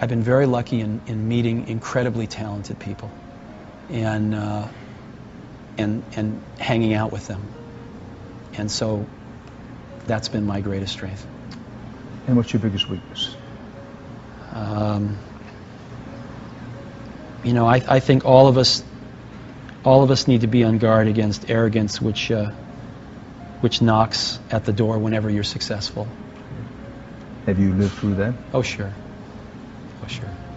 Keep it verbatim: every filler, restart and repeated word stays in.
I've been very lucky in, in meeting incredibly talented people and, uh, and, and hanging out with them. And so that's been my greatest strength. And what's your biggest weakness? Um, you know, I, I think all of us, all of us need to be on guard against arrogance, which, uh, which knocks at the door whenever you're successful. Have you lived through that? Oh, sure. Oh, sure.